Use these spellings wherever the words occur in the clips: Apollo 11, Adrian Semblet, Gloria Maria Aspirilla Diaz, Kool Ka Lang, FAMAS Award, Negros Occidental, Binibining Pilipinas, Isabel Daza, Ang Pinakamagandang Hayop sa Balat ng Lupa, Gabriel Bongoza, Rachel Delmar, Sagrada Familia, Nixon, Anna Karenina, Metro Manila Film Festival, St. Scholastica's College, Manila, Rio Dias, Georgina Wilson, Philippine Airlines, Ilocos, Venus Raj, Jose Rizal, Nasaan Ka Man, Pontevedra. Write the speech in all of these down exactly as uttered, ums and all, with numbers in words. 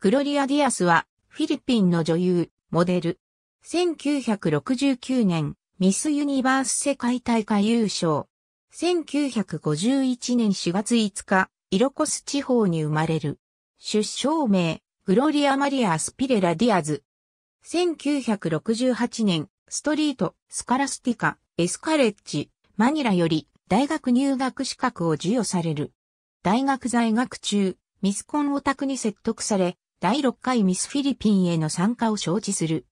グロリア・ディアスはフィリピンの女優、モデル。せんきゅうひゃくろくじゅうきゅうねん、ミス・ユニバース世界大会優勝。せんきゅうひゃくごじゅういちねんしがついつか、イロコス地方に生まれる。出生名、グロリア・マリア・アスピレラ・ディアズ。せんきゅうひゃくろくじゅうはちねん、ストリート、スカラスティカ、エスカレッジ、マニラより大学入学資格を授与される。大学在学中、ミスコンオタクに説得され、だいろっかいミスフィリピンへの参加を承知する。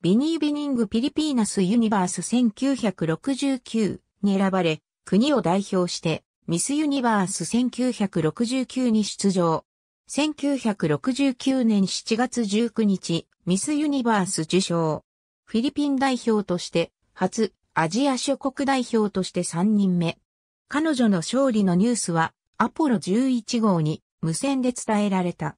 ビニー・ビニング・ピリピーナス・ユニバースせんきゅうひゃくろくじゅうきゅうに選ばれ、国を代表してミス・ユニバースせんきゅうひゃくろくじゅうきゅうに出場。せんきゅうひゃくろくじゅうきゅうねんしちがつじゅうくにち、ミス・ユニバース受賞。フィリピン代表として、初、アジア諸国代表としてさんにんめ。彼女の勝利のニュースは、アポロじゅういち号に無線で伝えられた。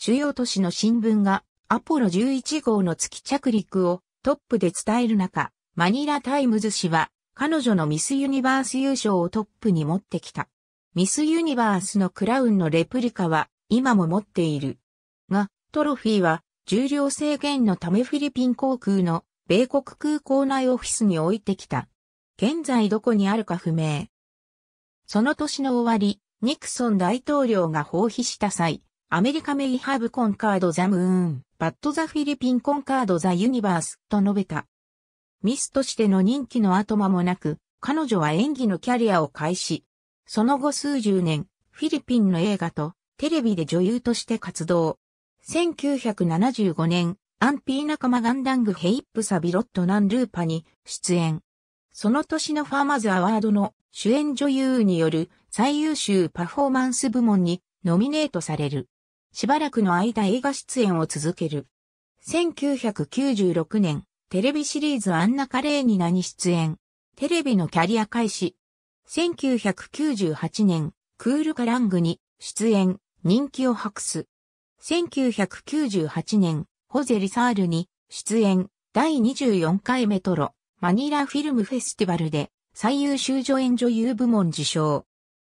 主要都市の新聞が、アポロじゅういち号の月着陸をトップで伝える中、マニラタイムズ紙は、彼女のミス・ユニバース優勝をトップに持ってきた。ミス・ユニバースのクラウンのレプリカは、今も持っている。が、トロフィーは、重量制限のためフィリピン航空の米国空港内オフィスに置いてきた。現在どこにあるか不明。その年の終わり、ニクソン大統領が訪日した際、アメリカメイハブコンカードザムーン、バットザフィリピンコンカードザユニバースと述べた。ミスとしての任期の後間もなく、彼女は演技のキャリアを開始。その後数十年、フィリピンの映画と、テレビで女優として活動。せんきゅうひゃくななじゅうごねん、アンピーナカマガンダングヘイップサビロットナンルーパに出演。その年のファーマズアワードの主演女優による最優秀パフォーマンス部門にノミネートされる。しばらくの間映画出演を続ける。せんきゅうひゃくきゅうじゅうろくねん、テレビシリーズアンナ・カレーニナに出演。テレビのキャリア開始。せんきゅうひゃくきゅうじゅうはちねん、クールカラングに出演。人気を博す。せんきゅうひゃくきゅうじゅうはちねん、ホゼリサールに出演だいにじゅうよんかいメトロマニラフィルムフェスティバルで最優秀助演女優部門受賞。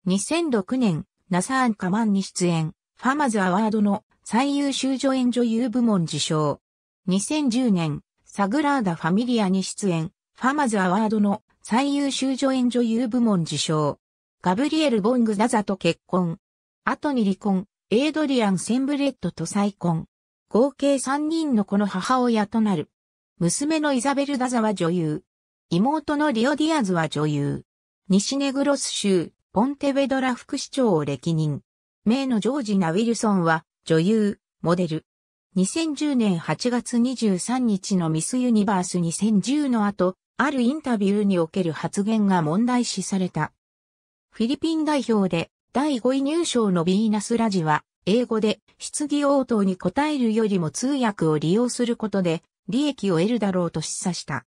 にせんろくねん、ナサーンカマンに出演ファマズアワードの最優秀助演女優部門受賞。にせんじゅうねん、サグラーダファミリアに出演ファマズアワードの最優秀助演女優部門受賞。ガブリエル・ボングザザと結婚。後に離婚、エイドリアン・センブレットと再婚。合計さんにんの子の母親となる。娘のイザベル・ダザは女優。妹のリオ・ディアズは女優。西ネグロス州、ポンテベドラ副市長を歴任。姪のジョージナ・ウィルソンは女優、モデル。にせんじゅうねんはちがつにじゅうさんにちのミス・ユニバースにせんじゅうの後、あるインタビューにおける発言が問題視された。フィリピン代表で、だいごい入賞のヴィーナス・ラジは、英語で質疑応答に答えるよりも通訳を利用することで利益を得るだろうと示唆した。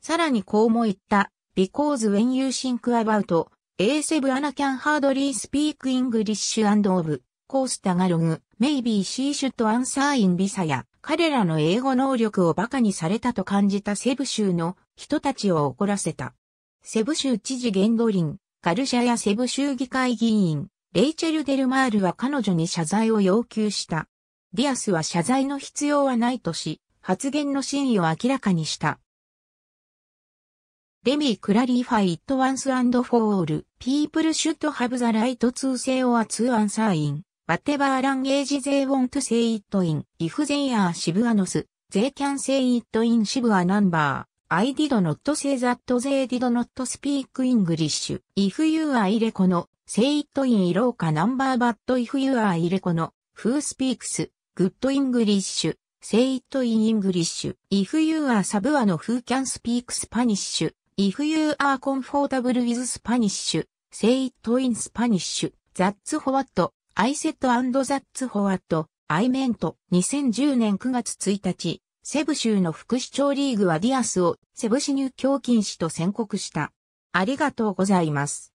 さらにこうも言った、Because when you think about エーセブン Anna can hardly speak English and of course Tagalog, maybe she should answer in Bisaya. 彼らの英語能力を馬鹿にされたと感じたセブ州の人たちを怒らせた。セブ州知事ゲンドリン。ガルシャやセブ州議会議員、レイチェル・デルマールは彼女に謝罪を要求した。ディアスは謝罪の必要はないとし、発言の真意を明らかにした。レミー・クラリファイ・イット・ワンス・アンド・フォー・オール、ピープル・シュッド・ハブ・ザ・ライト・ツー・セイ・オア・ツー・アンサー・イン、ワテバー・ランゲージ・ゼイ・ウォント・セイ・イット・イン、イフ・ゼイ・アー・シブ・アノス、ゼイ・キャン・セイ・イット・イン・シブ・ア・ナンバー。I did not say that they did not speak English. If you are Ireko no, say it in Iroka number but if you are Ireko no, who speaks good English, say it in English. If you are Sabuano who can speak Spanish, if you are comfortable with Spanish, say it in Spanish. That's what I said and that's what I meant. にせんじゅうねんくがつついたち。セブ州の副市長リーグはディアスをセブ市入境禁止と宣告した。ありがとうございます。